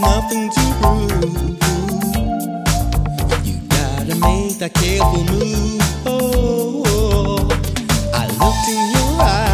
nothing to prove. You gotta make that careful move. Oh, I looked in your eyes.